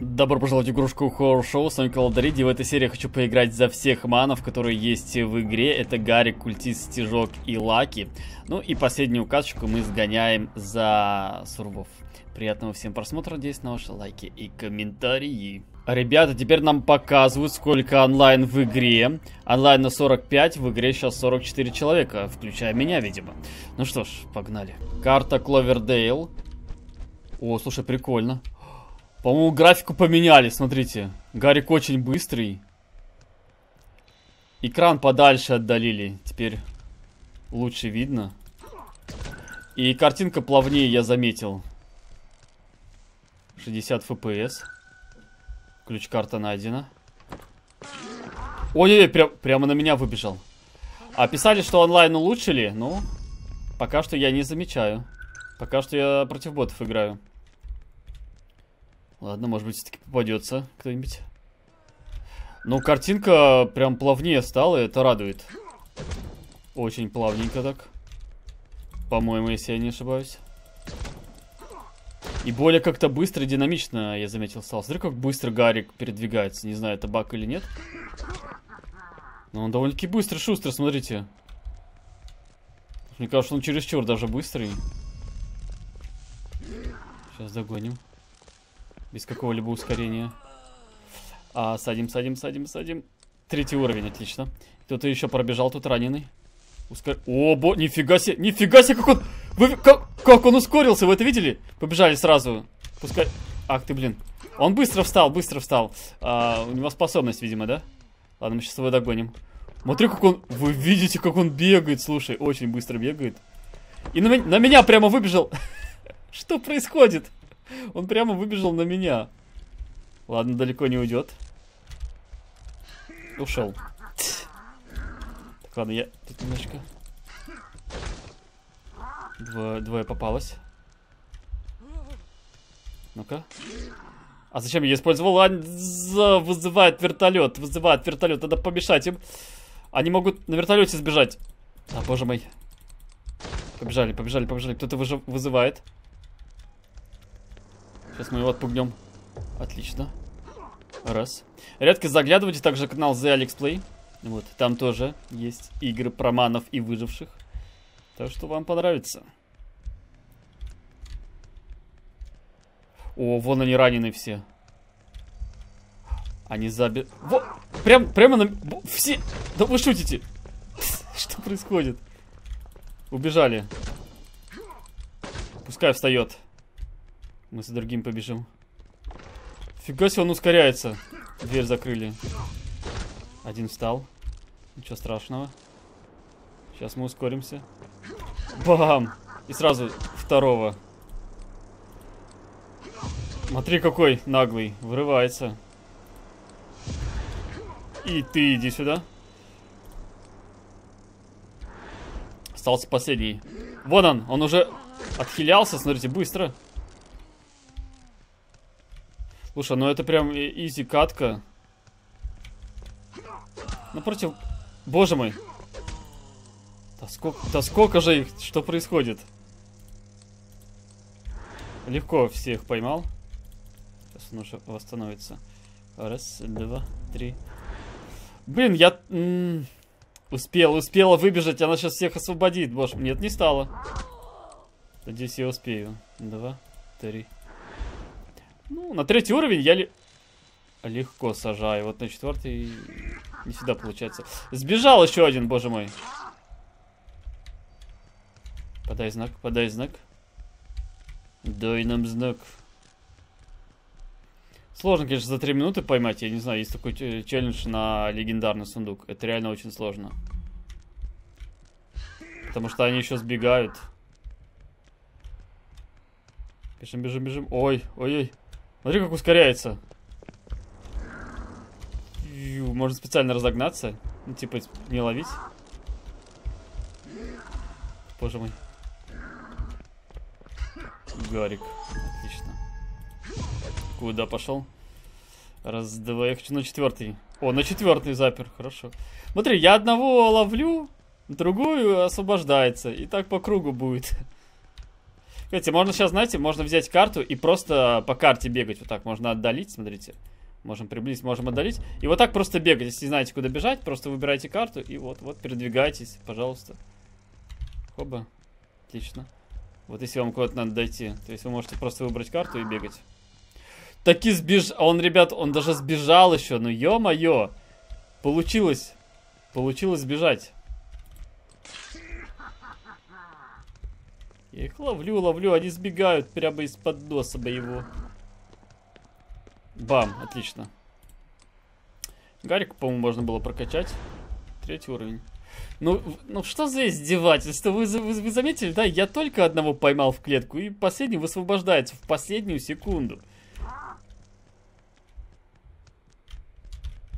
Добро пожаловать в игрушку Horror Show, с вами Каладариди. В этой серии я хочу поиграть за всех манов, которые есть в игре. Это Гарик, Культист, Стежок и Лаки. Ну и последнюю каточку мы сгоняем за Сурбов. Приятного всем просмотра, надеюсь на ваши лайки и комментарии. Ребята, теперь нам показывают, сколько онлайн в игре. Онлайн на 45, в игре сейчас 44 человека, включая меня, видимо. Ну что ж, погнали. Карта Кловердейл. О, слушай, прикольно. По-моему, графику поменяли, смотрите. Гарик очень быстрый. Экран подальше отдалили. Теперь лучше видно. И картинка плавнее, я заметил. 60 FPS. Ключ-карта найдена. Ой-ой-ой, прямо на меня выбежал. А писали, что онлайн улучшили. Ну, пока что я не замечаю. Пока что я против ботов играю. Ладно, может быть, все-таки попадется кто-нибудь. Ну, картинка прям плавнее стала, это радует. Очень плавненько так. По-моему, если я не ошибаюсь. И более как-то быстро и динамично, я заметил, стал. Смотри, как быстро Гарик передвигается. Не знаю, это баг или нет. Но он довольно-таки быстрый, шустрый, смотрите. Мне кажется, он чересчур даже быстрый. Сейчас догоним. Без какого-либо ускорения. Садим, садим, садим, садим. Третий уровень, отлично. Кто-то еще пробежал, тут раненый. О, нифига себе, как он... Как он ускорился, вы это видели? Побежали сразу. Пускай... Ах ты, блин. Он быстро встал, быстро встал. У него способность, видимо, да? Ладно, мы сейчас его догоним. Смотри, как он... Вы видите, как он бегает, слушай. Очень быстро бегает. И на меня прямо выбежал. Что происходит? Он прямо выбежал на меня. Ладно, далеко не уйдет. Ушел. Так, ладно, я тут немножко... Двое попалось. Ну-ка. А зачем я использовал? Вызывает вертолет. Вызывает вертолет. Надо помешать им. Они могут на вертолете сбежать. А, боже мой. Побежали, побежали, побежали. Кто-то вызывает. Сейчас мы его отпугнем. Отлично. Раз. Редко заглядывайте также канал The Alex Play. Вот, там тоже есть игры про манов и выживших. Так что вам понравится. О, вон они ранены все. Они заби... Во! Прямо на... Все... Да вы шутите! Что происходит? Убежали. Пускай встает. Мы с другим побежим. Фига себе, он ускоряется. Дверь закрыли. Один встал. Ничего страшного. Сейчас мы ускоримся. Бам! И сразу второго. Смотри, какой наглый. Вырывается. И ты иди сюда. Остался последний. Вон он уже отхилялся, смотрите, быстро. Слушай, ну это прям изи катка. Напротив... Боже мой. Да сколько же их? Что происходит? Легко всех поймал. Сейчас он уже восстановится. Раз, два, три. Блин, я... Успела выбежать. Она сейчас всех освободит. Боже, нет, не стала. Надеюсь, я успею. Два, три. Ну, на третий уровень я легко сажаю. Вот на четвертый не всегда получается. Сбежал еще один, боже мой. Подай знак, подай знак. Дай нам знак. Сложно, конечно, за 3 минуты поймать. Я не знаю, есть такой челлендж на легендарный сундук. Это реально очень сложно. Потому что они еще сбегают. Бежим, бежим, бежим. Ой, ой, ой. Смотри, как ускоряется. Можно специально разогнаться. Ну, типа, не ловить. Боже мой. Гарик. Отлично. Куда пошел? Раз, два. Я хочу на четвертый. О, на четвертый запер. Хорошо. Смотри, я одного ловлю, другую освобождается. И так по кругу будет. Кстати, можно сейчас, знаете, можно взять карту и просто по карте бегать. Вот так можно отдалить, смотрите. Можем приблизить, можем отдалить. И вот так просто бегать. Если не знаете, куда бежать, просто выбирайте карту и вот передвигайтесь, пожалуйста. Хоба. Отлично. Вот если вам куда-то надо дойти, то есть вы можете просто выбрать карту и бегать. Таки сбежал. Он, ребят, он даже сбежал еще. Ну, ё-моё. Получилось. Получилось сбежать. Я их ловлю, ловлю. Они сбегают прямо из-под носа его. Бам, отлично. Гарик, по-моему, можно было прокачать. Третий уровень. Ну что за издевательство? Вы заметили, да? Я только одного поймал в клетку, и последний высвобождается в последнюю секунду.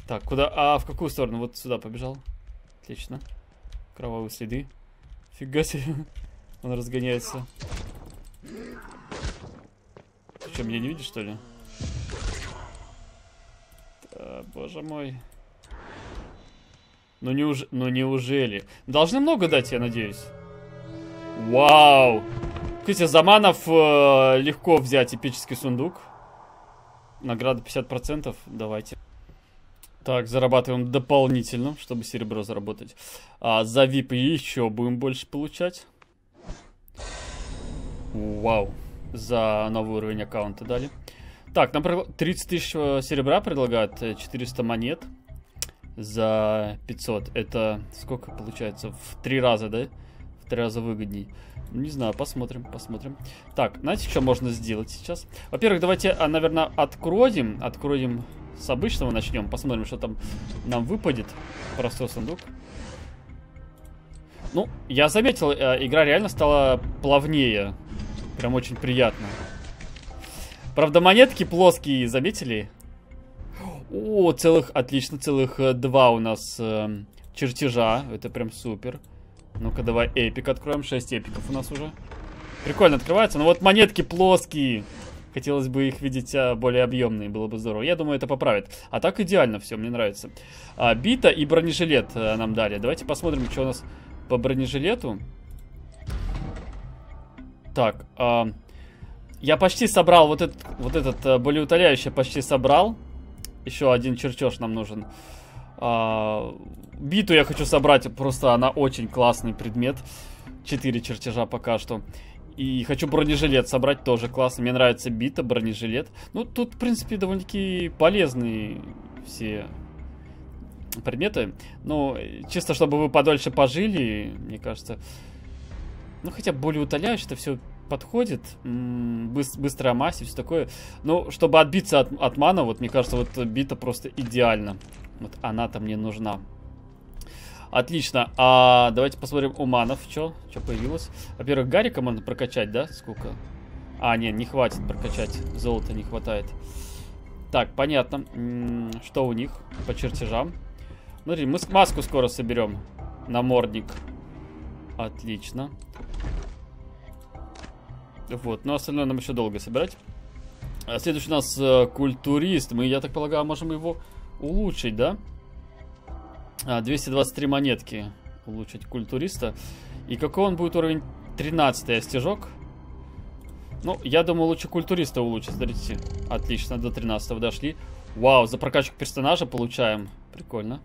Так, куда? А в какую сторону? Вот сюда побежал. Отлично. Кровавые следы. Фига себе. Он разгоняется. Ты что, меня не видишь, что ли? Да, боже мой. Ну неужели? Должны много дать, я надеюсь. Вау! Кстати, за манов легко взять эпический сундук. Награда 50%. Давайте. Так, зарабатываем дополнительно, чтобы серебро заработать. А за VIP еще будем больше получать. Вау. За новый уровень аккаунта дали. Так, нам 30 тысяч серебра предлагают, 400 монет за 500. Это сколько получается? В 3 раза, да? В 3 раза выгодней. Не знаю, посмотрим, посмотрим. Так, знаете, что можно сделать сейчас? Во-первых, давайте, наверное, откроем с обычного, начнем. Посмотрим, что там нам выпадет. Простой сундук. Ну, я заметил, игра реально стала плавнее. Прям очень приятно. Правда, монетки плоские, заметили? О, отлично, целых 2 у нас чертежа. Это прям супер. Ну-ка, давай эпик откроем. 6 эпиков у нас уже. Прикольно открывается. Но вот монетки плоские. Хотелось бы их видеть более объемные, было бы здорово. Я думаю, это поправит. А так идеально все, мне нравится. Бита и бронежилет нам дали. Давайте посмотрим, что у нас по бронежилету. Так, я почти собрал вот этот болеутоляющий, почти собрал. Еще один чертеж нам нужен. Биту я хочу собрать, просто она очень классный предмет. 4 чертежа пока что. И хочу бронежилет собрать, тоже классно. Мне нравится бита, бронежилет. Ну, тут, в принципе, довольно-таки полезные все предметы. Ну, чисто, чтобы вы подольше пожили, мне кажется. Ну, хотя более утоляюще это все подходит. Быстрая масса, все такое. Ну, чтобы отбиться от мана, вот, мне кажется, вот бита просто идеально. Вот она-то мне нужна. Отлично, а давайте посмотрим у манов, что появилось. Во-первых, Гарика можно прокачать, да? Сколько? А, нет, не хватит прокачать, золота не хватает. Так, понятно, что у них по чертежам. Смотри, мы маску скоро соберем, намордник. Отлично. Вот, но остальное нам еще долго собирать. Следующий у нас культурист, мы, я так полагаю, можем его улучшить, да? 223 монетки улучшить культуриста. И какой он будет уровень? 13-й, а стежок? Ну, я думаю, лучше культуриста улучшить, смотрите. Отлично, до 13-го дошли. Вау, за прокачку персонажа получаем. Прикольно.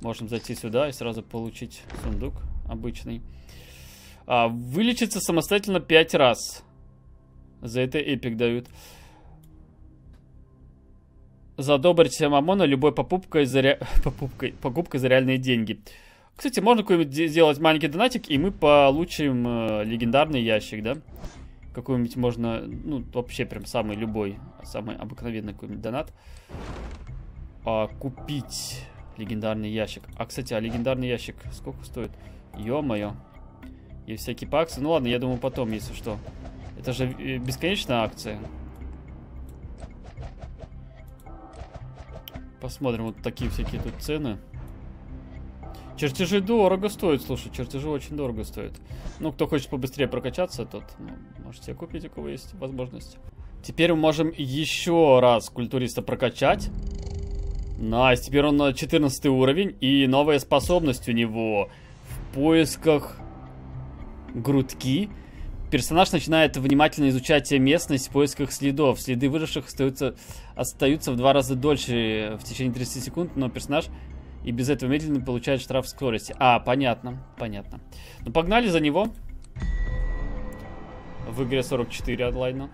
Можем зайти сюда и сразу получить сундук обычный. Вылечиться самостоятельно 5 раз. За это эпик дают. Задобрить мамона любой покупкой за реальные деньги. Кстати, можно какой-нибудь сделать маленький донатик, и мы получим легендарный ящик, да? Какой-нибудь можно, ну, вообще прям самый любой, самый обыкновенный какой-нибудь донат. Купить легендарный ящик. А, кстати, легендарный ящик сколько стоит? Ё-моё. И всякие по акции. Ну ладно, я думаю, потом, если что. Это же бесконечная акция. Посмотрим, вот такие всякие тут цены. Чертежи дорого стоят, слушай, чертежи очень дорого стоят. Ну, кто хочет побыстрее прокачаться, тот, ну, может себе купить, у кого есть возможность. Теперь мы можем еще раз культуриста прокачать. Найс, теперь он на 14 уровень. И новая способность у него. В поисках грудки. Персонаж начинает внимательно изучать местность в поисках следов. Следы выживших остаются в 2 раза дольше в течение 30 секунд, но персонаж и без этого медленно получает штраф скорости. А, понятно, понятно. Ну, погнали за него. В игре 44 онлайна.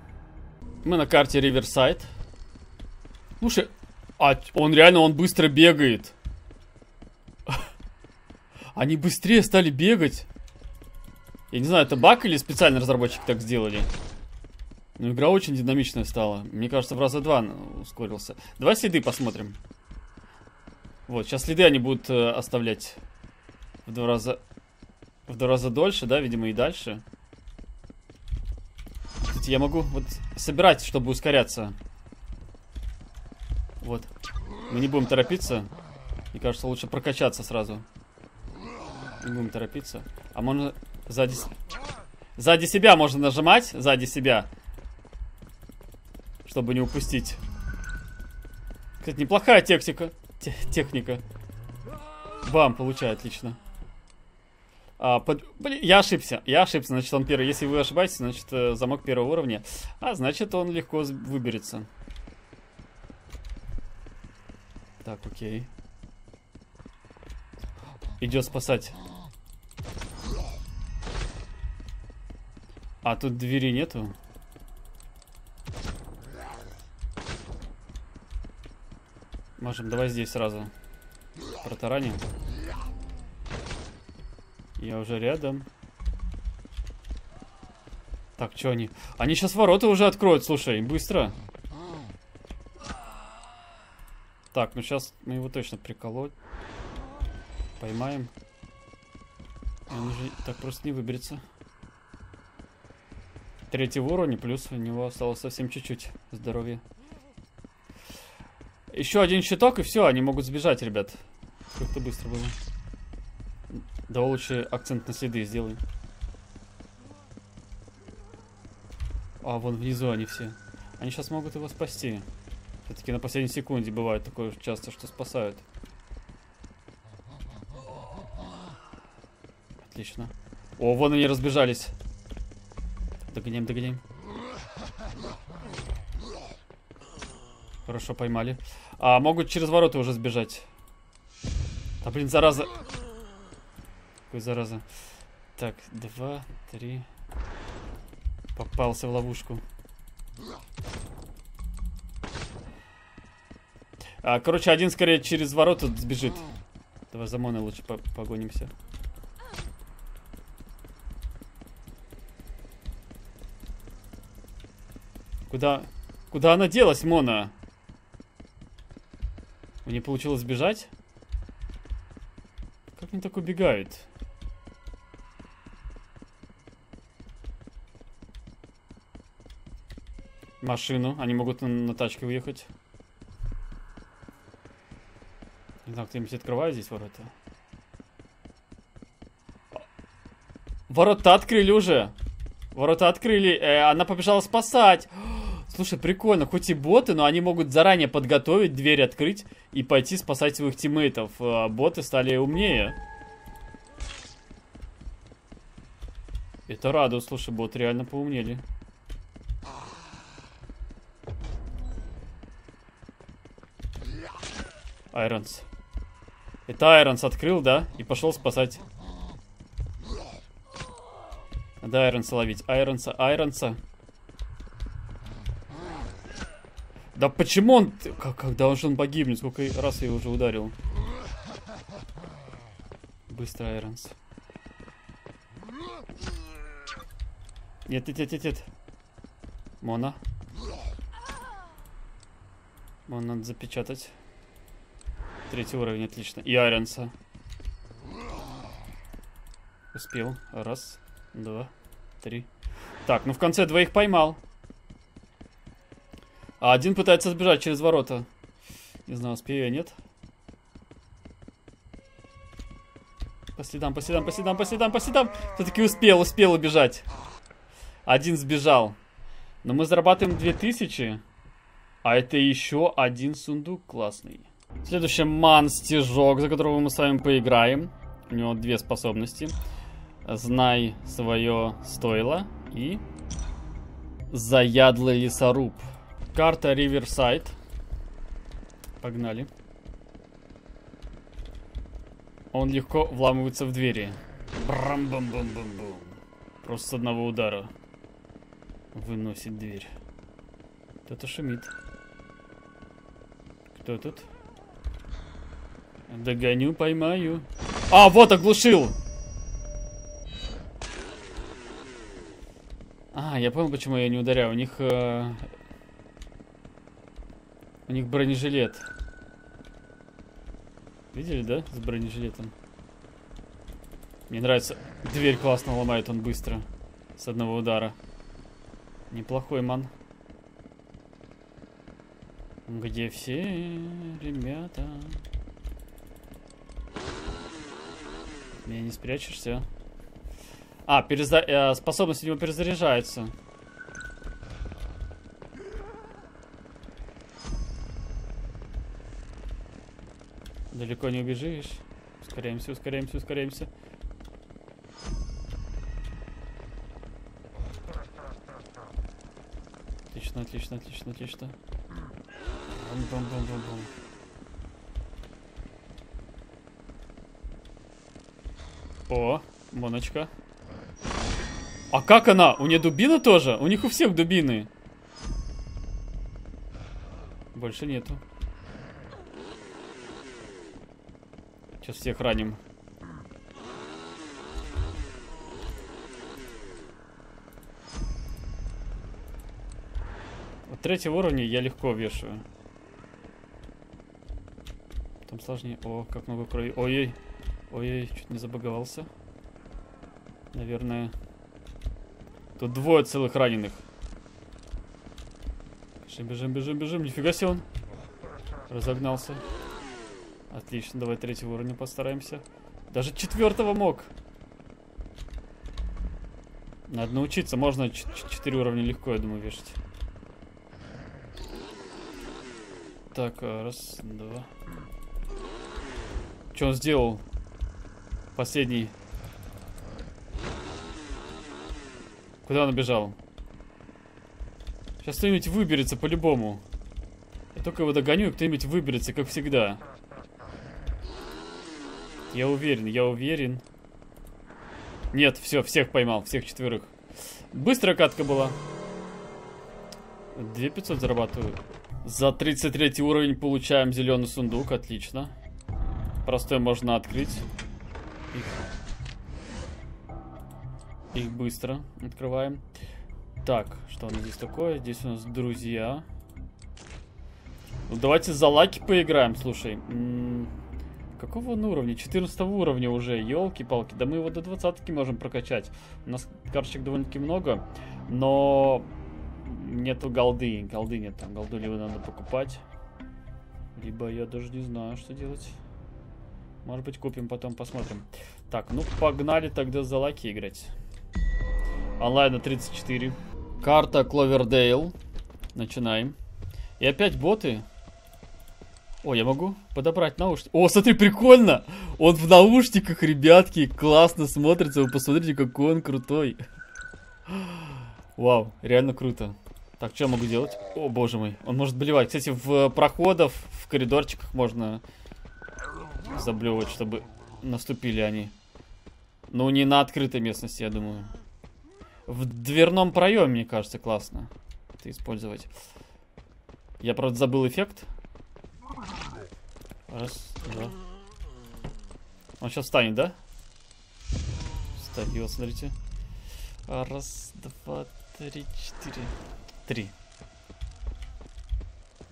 Мы на карте Риверсайд. Слушай, а он реально, он быстро бегает. Они быстрее стали бегать. Я не знаю, это баг или специально разработчики так сделали. Но игра очень динамичная стала. Мне кажется, в раза 2 ускорился. Давай следы посмотрим. Вот, сейчас следы они будут оставлять в 2 раза дольше, да, видимо, и дальше. Кстати, я могу вот собирать, чтобы ускоряться. Вот. Мы не будем торопиться. Мне кажется, лучше прокачаться сразу. Не будем торопиться. А можно сзади... Сзади себя можно нажимать. Сзади себя. Чтобы не упустить. Кстати, неплохая тактика. Техника. Бам, получаю, отлично. Блин, я ошибся. Я ошибся, значит, он первый. Если вы ошибаетесь, значит, замок 1-го уровня. А, значит, он легко выберется. Так, окей. Идет спасать. А тут двери нету. Можем, давай здесь сразу протараним. Я уже рядом. Так, что они? Они сейчас ворота уже откроют, слушай, быстро. Так, ну сейчас мы его точно приколоть. Поймаем. Он же так просто не выберется. 3-го уровня, плюс у него осталось совсем чуть-чуть здоровья. Еще один щиток, и все, они могут сбежать, ребят. Как-то быстро было. Да лучше акцент на следы сделаем. А, вон внизу они все. Они сейчас могут его спасти. Все-таки на последней секунде бывает такое часто, что спасают. Отлично. О, вон они разбежались. Догоняем, догоняем. Хорошо, поймали. А, могут через ворота уже сбежать. Да, блин, зараза. Какой зараза. Так, 2, 3. Попался в ловушку. Короче, один скорее через ворота сбежит. Давай за моной лучше погонимся. Куда... Куда она делась, Мона? Мне получилось сбежать? Как они так убегают? Машину. Они могут на тачке уехать. Не знаю, кто-нибудь открывает здесь ворота. Ворота открыли уже. Ворота открыли. Она побежала спасать. Слушай, прикольно, хоть и боты, но они могут заранее подготовить, дверь открыть и пойти спасать своих тиммейтов. Боты стали умнее. Это радует, слушай, боты реально поумнели. Айронс. Это Айронс открыл, да? И пошел спасать. Надо Айронса ловить. Айронса, Айронса. Да почему он... Когда он же погибнет? Сколько раз я его уже ударил. Быстро, Айронс. Нет, нет, нет, нет. Мона. Мона надо запечатать. 3-й уровень, отлично. И Айронса. Успел. 1, 2, 3. Так, ну в конце 2 поймал. А один пытается сбежать через ворота. Не знаю, успею я, нет. По следам, по следам, по следам, по следам, по следам. Все-таки успел убежать. Один сбежал. Но мы зарабатываем 2000. А это еще один сундук классный. Следующий ман Стежок, за которого мы с вами поиграем. У него 2 способности. Знай свое стойло И... заядлый лесоруб. Карта Риверсайд. Погнали. Он легко вламывается в двери. Брам-бам-бам-бам-бам. Просто с одного удара выносит дверь. Кто-то шумит. Кто тут? Догоню, поймаю. А, вот оглушил! А, я понял, почему я не ударяю. У них бронежилет. Видели, да? С бронежилетом. Мне нравится. Дверь классно ломает он быстро. С одного удара. Неплохой ман. Где все ребята? Меня не спрячешься. А, способность у него перезаряжается. Далеко не убежишь. Ускоряемся, ускоряемся, ускоряемся. Отлично, отлично, отлично, отлично. Бум-бум-бум-бум-бум. О, моночка. А как она? У нее дубина тоже? У них у всех дубины. Больше нету. Сейчас всех раним. Вот третьего уровня я легко вешаю. Там сложнее. О, как много крови. Ой-ой. Ой-ой, чуть не забаговался. Наверное. Тут двое целых раненых. Бежим, бежим, бежим, бежим. Нифига себе он. Разогнался. Отлично, давай третьего уровня постараемся. Даже четвертого мог. Надо научиться. Можно 4 уровня легко, я думаю, вешать. Так, раз, два. Что он сделал? Последний. Куда он бежал? Сейчас кто-нибудь выберется по-любому. Я только его догоню, и кто-нибудь выберется, как всегда. Я уверен, я уверен. Нет, все, всех поймал, всех 4. Быстрая катка была. 2500 зарабатываю. За 33 уровень получаем зеленый сундук, отлично. Простой можно открыть. Их быстро открываем. Так, что у нас здесь такое? Здесь у нас друзья. Ну, давайте за Лаки поиграем, слушай. Какого он уровня? 14 уровня уже, елки-палки. Да мы его до 20 можем прокачать. У нас карточек довольно-таки много, но нету голды. Голды нет, там голду либо надо покупать, либо я даже не знаю, что делать. Может быть, купим, потом посмотрим. Так, ну погнали тогда за Лаки играть. Онлайн на 34. Карта Кловердейл. Начинаем. И опять боты. О, я могу подобрать наушники. О, смотри, прикольно! Он в наушниках, ребятки. Классно смотрится. Вы посмотрите, какой он крутой. Вау, реально круто. Так, что я могу делать? О, боже мой. Он может блевать. Кстати, в проходах, в коридорчиках можно... заблевывать, чтобы наступили они. Ну, не на открытой местности, я думаю. В дверном проеме, мне кажется, классно это использовать. Я, правда, забыл эффект. Раз, два. Он сейчас встанет, да? Встает, смотрите. Раз, два, три, четыре. Три.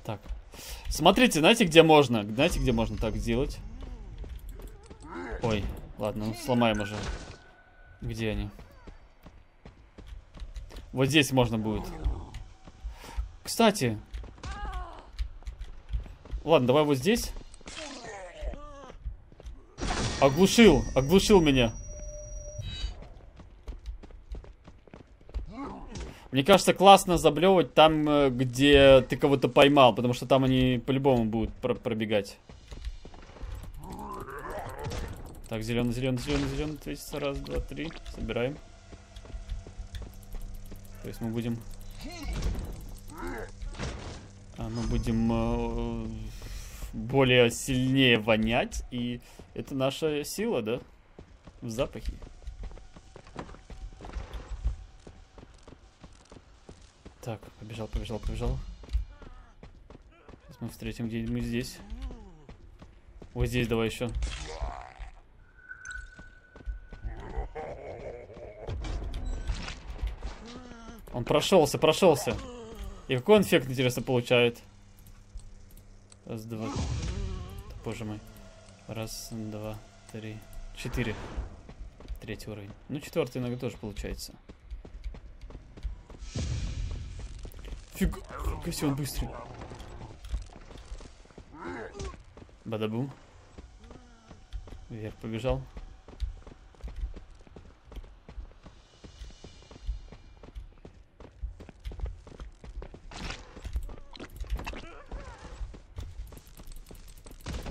Так. Смотрите, знаете, где можно? Знаете, где можно так сделать? Ой, ладно, ну сломаем уже. Где они? Вот здесь можно будет. Кстати. Ладно, давай вот здесь. Оглушил, оглушил меня. Мне кажется, классно заблевывать там, где ты кого-то поймал, потому что там они по-любому будут пробегать. Так, зеленый, зеленый, зеленый, зеленый, ответится. Раз, два, три. Собираем. То есть мы будем... более сильнее вонять, и это наша сила, да? В запахе. Так, побежал. Сейчас мы встретим где-нибудь здесь. Вот здесь давай еще. Он прошелся. И какой он эффект, интересно, получает? Раз, два. Боже мой. Раз, два, три, четыре. Третий уровень. Ну, четвертый иногда тоже получается. Фига себе, он быстрый. Бадабум. Вверх побежал.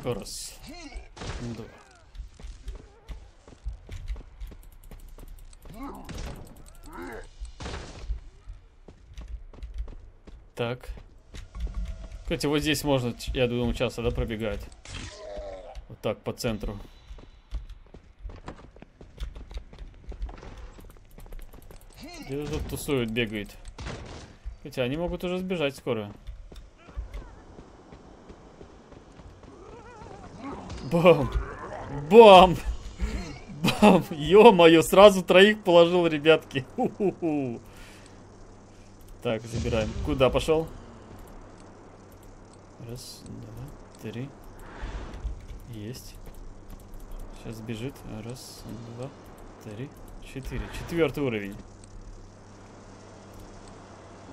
Раз. Два. Так. Кстати, вот здесь можно, я думаю, часто, да, пробегать. Вот так, по центру. Где-то тут тусует, бегает. Хотя они могут уже сбежать скоро. Бам! Бам! Бам! Ё-моё, сразу троих положил, ребятки. Ху-ху-ху. Так, забираем. Куда пошел? Раз, два, три. Есть. Сейчас бежит. Раз, два, три, четыре. Четвертый уровень.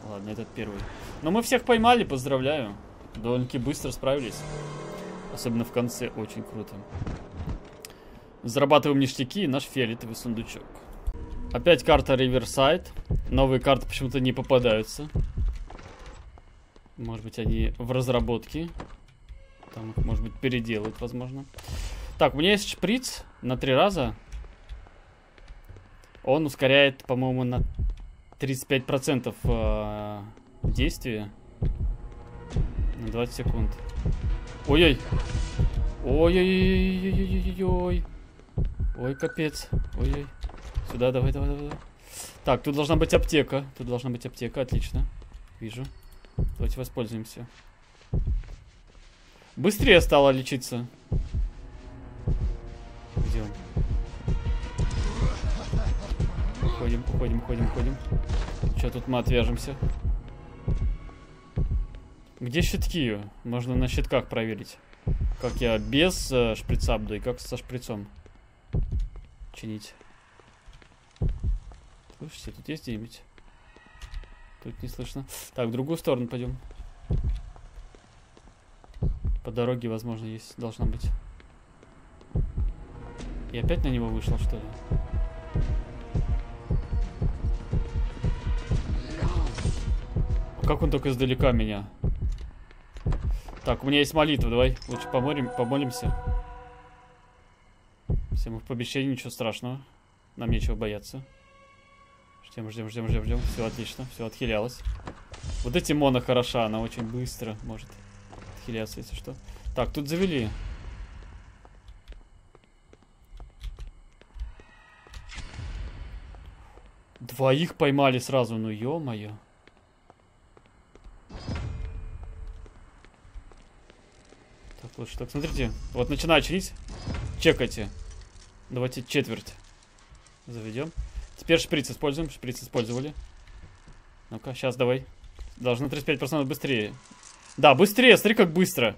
Ладно, этот первый. Но мы всех поймали, поздравляю. Довольно-таки быстро справились. Особенно в конце, очень круто. Зарабатываем ништяки и наш фиолетовый сундучок. Опять карта Риверсайд. Новые карты почему-то не попадаются. Может быть, они в разработке. Там их, может быть, переделают, возможно. Так, у меня есть шприц на 3 раза. Он ускоряет, по-моему, на 35% действия. На 20 секунд. Ой-ой. Ой-ой-ой-ой-ой-ой-ой. Ой, капец. Ой-ой. Сюда, давай. Так, тут должна быть аптека. Отлично. Вижу. Давайте воспользуемся. Быстрее стало лечиться. Где он? Уходим. Че, тут мы отвяжемся? Где щитки? Можно на щитках проверить. Как я без шприца буду и как со шприцом чинить. Слышите, тут есть где-нибудь? Тут не слышно. Так, в другую сторону пойдем. По дороге, возможно, есть. Должна быть. И опять на него вышел, что ли? Как он только издалека меня? Так, у меня есть молитва, давай лучше помолимся. Все мы в помещении, ничего страшного. Нам нечего бояться. Ждем. Все отлично, все отхилялось. Вот эти мона хороша, она очень быстро может отхиляться, если что. Так, тут завели. Двоих поймали сразу, ну ё-моё. Так, лучше так, смотрите. Вот начинаю чинить. Чекайте. Давайте четверть заведем. Теперь шприц используем. Шприц использовали. Ну-ка, сейчас давай. Должно 35% быстрее. Да, быстрее. Смотри, как быстро.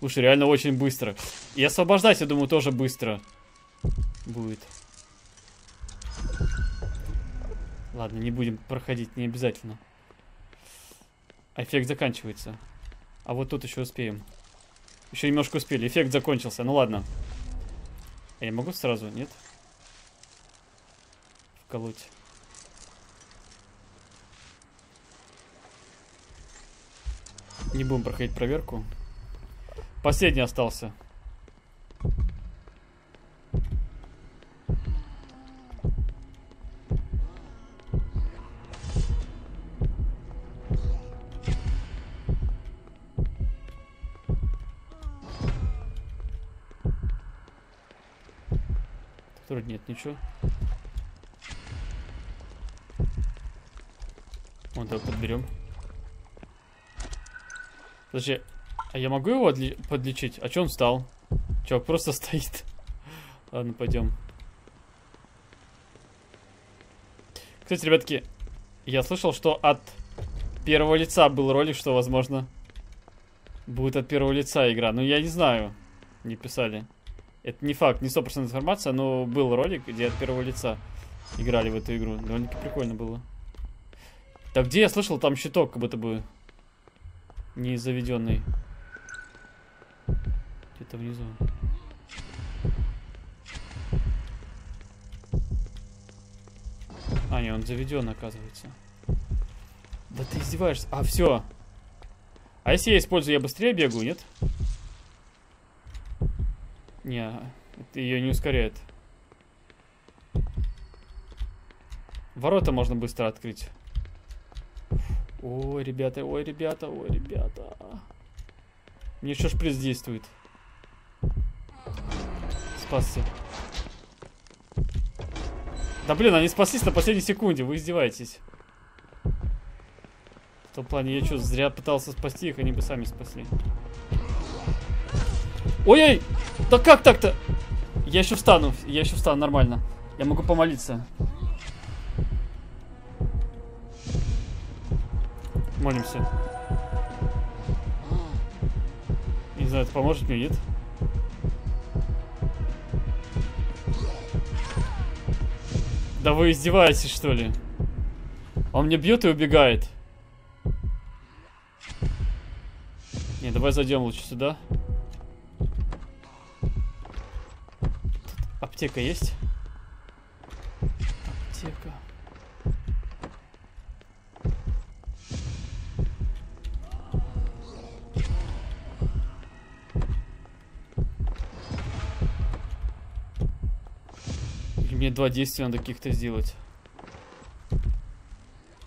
Слушай, реально очень быстро. И освобождать, я думаю, тоже быстро будет. Ладно, не будем проходить. Не обязательно. Эффект заканчивается. А вот тут еще успеем. Еще немножко успели. Эффект закончился. Ну ладно. А я могу сразу? Нет? Колоть. Не будем проходить проверку. Последний остался. Вроде нет ничего. Вот так подберем. Подожди, а я могу его подлечить? А че он встал? Чувак просто стоит. Ладно, пойдем. Кстати, ребятки, я слышал, что от первого лица был ролик, что, возможно, будет от первого лица игра. Ну, я не знаю. Не писали. Это не факт, не 100% информация, но был ролик, где от первого лица играли в эту игру. Довольно-таки прикольно было. Так, где я слышал, там щиток как будто бы не заведенный. Где-то внизу. А, не, он заведен, оказывается. Да ты издеваешься. А, все. А если я использую, я быстрее бегу, нет? Не, это ее не ускоряет. Ворота можно быстро открыть. Ой, ребята, ой, ребята, ой, ребята. Мне еще шприц действует. Спасся. Да блин, они спаслись на последней секунде, вы издеваетесь. В том плане, я что, зря пытался спасти их, они бы сами спасли. Ой-ой! Да как так-то? Я еще встану, нормально. Я могу помолиться. Молимся. Не знаю, это поможет мне, нет? Да вы издеваетесь, что ли? Он мне бьет и убегает. Не, давай зайдем лучше сюда. Тут аптека есть? Аптека. Мне два действия надо каких-то сделать.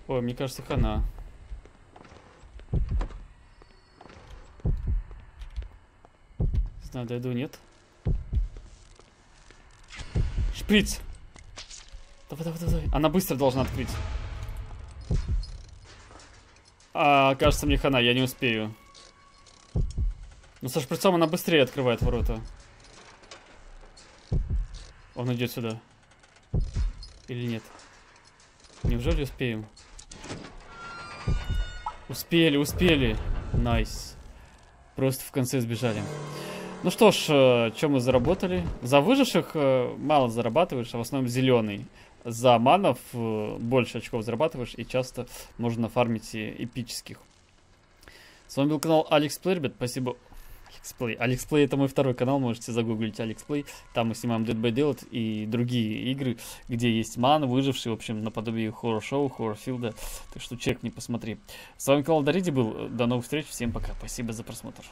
Ой, мне кажется, хана. Не знаю, дойду, нет? Шприц! Давай, давай, давай. Она быстро должна открыть. А, кажется, мне хана, я не успею. Но со шприцом она быстрее открывает ворота. Он идет сюда. Или нет? Неужели успеем? Успели, успели. Найс. Просто в конце сбежали. Ну что ж, что мы заработали? За выживших мало зарабатываешь, а в основном зеленый. За манов больше очков зарабатываешь и часто можно фармить эпических. С вами был канал Alex Play, ребят. Спасибо. Alex Play — это мой второй канал, можете загуглить Alex Play. Там мы снимаем Dead by Daylight и другие игры, где есть ман, выживший, в общем, наподобие Horror Show, Horrorfield. Так что чек не посмотри. С вами Каладариди был. До новых встреч. Всем пока. Спасибо за просмотр.